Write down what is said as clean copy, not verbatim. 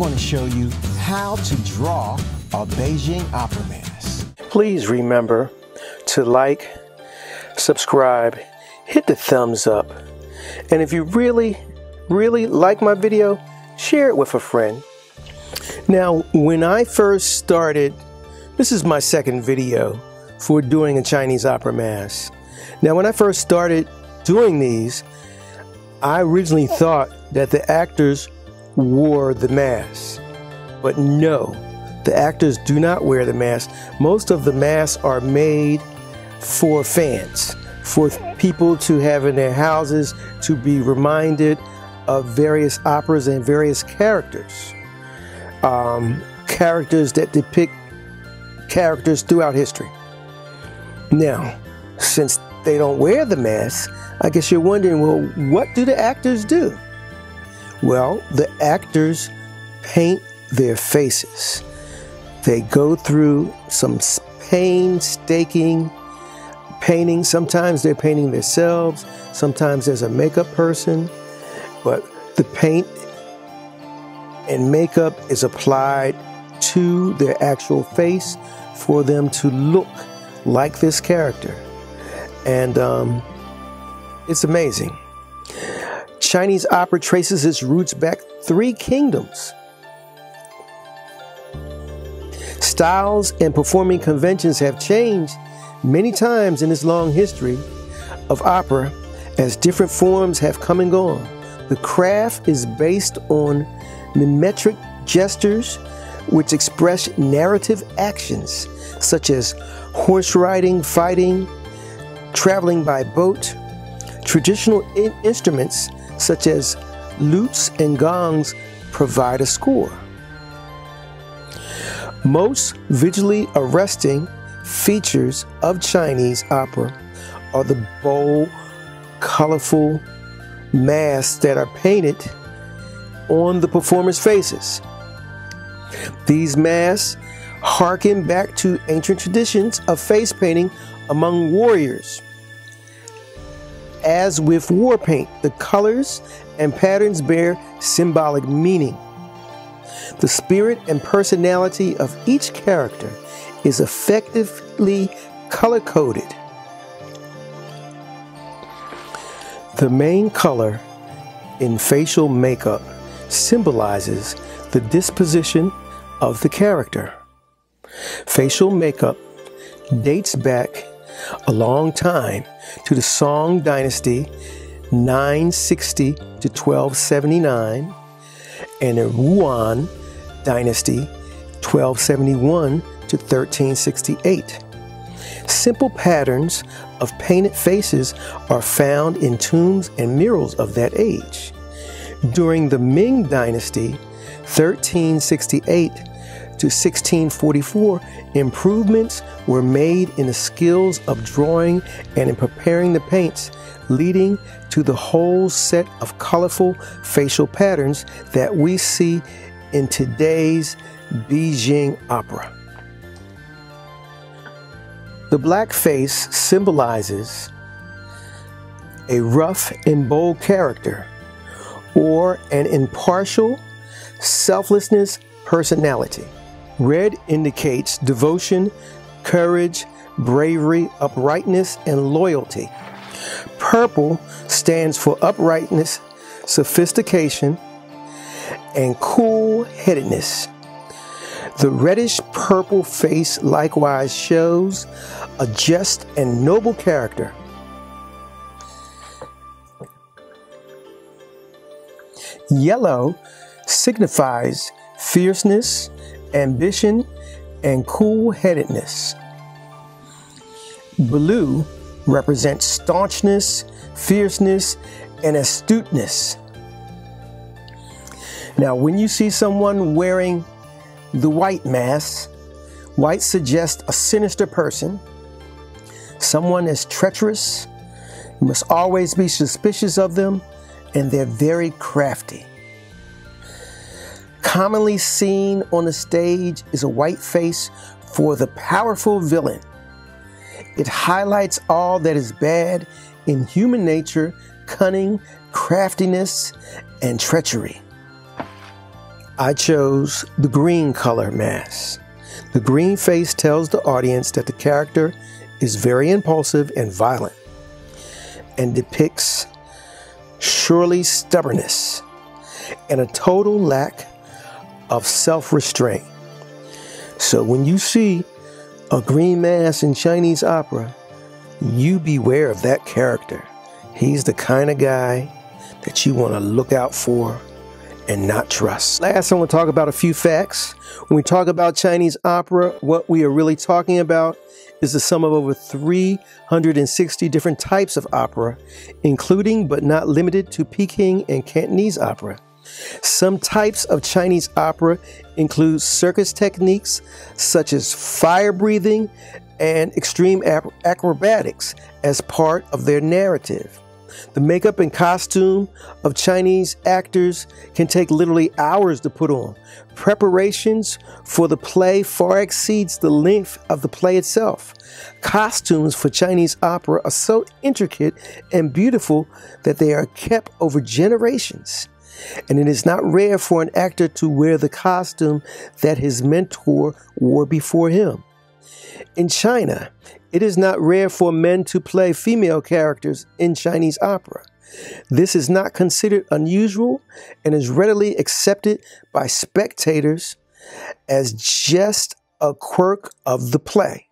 going to show you how to draw a Beijing opera mask. Please remember to like, subscribe, hit the thumbs up, and if you really like my video, share it with a friend. Now, when I first started, this is my second video for doing a Chinese opera mask. Now, when I first started doing these, I originally thought that the actors wore the mask, but no, the actors do not wear the mask. Most of the masks are made for fans, for people to have in their houses to be reminded of various operas and various characters. Characters that depict characters throughout history. Now, since they don't wear the mask, I guess you're wondering, well, what do the actors do? Well, the actors paint their faces. They go through some painstaking painting. Sometimes they're painting themselves, sometimes there's a makeup person, but the paint and makeup is applied to their actual face for them to look like this character. And it's amazing. Chinese opera traces its roots back 3 kingdoms. Styles and performing conventions have changed many times in this long history of opera as different forms have come and gone. The craft is based on mimetic gestures which express narrative actions such as horse riding, fighting, traveling by boat. Traditional instruments such as lutes and gongs provide a score. Most visually arresting features of Chinese opera are the bold, colorful masks that are painted on the performers' faces. These masks harken back to ancient traditions of face painting among warriors. As with war paint, the colors and patterns bear symbolic meaning. The spirit and personality of each character is effectively color-coded. The main color in facial makeup symbolizes the disposition of the character. Facial makeup dates back a long time to the Song Dynasty, 960 to 1279, and the Yuan Dynasty, 1271 to 1368. Simple patterns of painted faces are found in tombs and murals of that age. During the Ming Dynasty, 1368 to 1644, improvements were made in the skills of drawing and in preparing the paints, leading to the whole set of colorful facial patterns that we see in today's Beijing opera. The black face symbolizes a rough and bold character or an impartial, selflessness personality. Red indicates devotion, courage, bravery, uprightness, and loyalty. Purple stands for uprightness, sophistication, and cool-headedness. The reddish-purple face likewise shows a just and noble character. Yellow signifies fierceness, ambition, and cool-headedness. Blue represents staunchness, fierceness, and astuteness. Now, when you see someone wearing the white mask, white suggests a sinister person, someone is treacherous, you must always be suspicious of them, and they're very crafty. Commonly seen on the stage is a white face for the powerful villain. It highlights all that is bad in human nature, cunning, craftiness, and treachery. I chose the green color mask. The green face tells the audience that the character is very impulsive and violent, and depicts surely stubbornness and a total lack of self-restraint. So when you see a green mask in Chinese opera, you beware of that character. He's the kind of guy that you want to look out for and not trust. Last, I want to talk about a few facts. When we talk about Chinese opera, what we are really talking about is the sum of over 360 different types of opera, including but not limited to Peking and Cantonese opera. Some types of Chinese opera include circus techniques such as fire breathing and extreme acrobatics as part of their narrative. The makeup and costume of Chinese actors can take literally hours to put on. Preparations for the play far exceeds the length of the play itself. Costumes for Chinese opera are so intricate and beautiful that they are kept over generations. And it is not rare for an actor to wear the costume that his mentor wore before him. In China, it is not rare for men to play female characters in Chinese opera. This is not considered unusual and is readily accepted by spectators as just a quirk of the play.